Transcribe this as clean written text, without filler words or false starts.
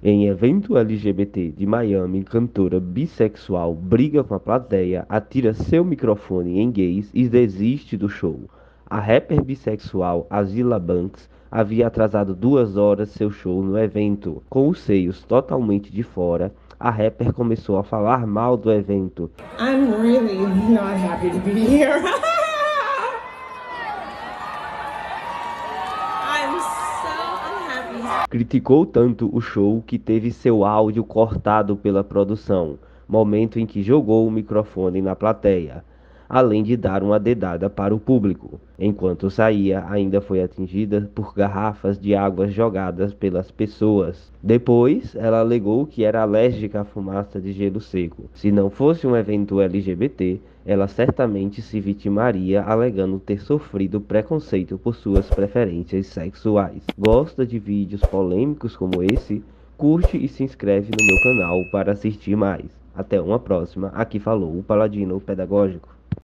Em evento LGBT de Miami, cantora bissexual briga com a plateia, atira seu microfone em gays e desiste do show. A rapper bissexual Azealia Banks havia atrasado 2 horas seu show no evento. Com os seios totalmente de fora, a rapper começou a falar mal do evento. I'm really not happy to be here. Criticou tanto o show que teve seu áudio cortado pela produção, momento em que jogou o microfone na plateia, além de dar uma dedada para o público. Enquanto saía, ainda foi atingida por garrafas de água jogadas pelas pessoas. Depois, ela alegou que era alérgica à fumaça de gelo seco. Se não fosse um evento LGBT, ela certamente se vitimaria, alegando ter sofrido preconceito por suas preferências sexuais. Gosta de vídeos polêmicos como esse? Curte e se inscreve no meu canal para assistir mais. Até uma próxima, aqui falou o Paladino Pedagógico.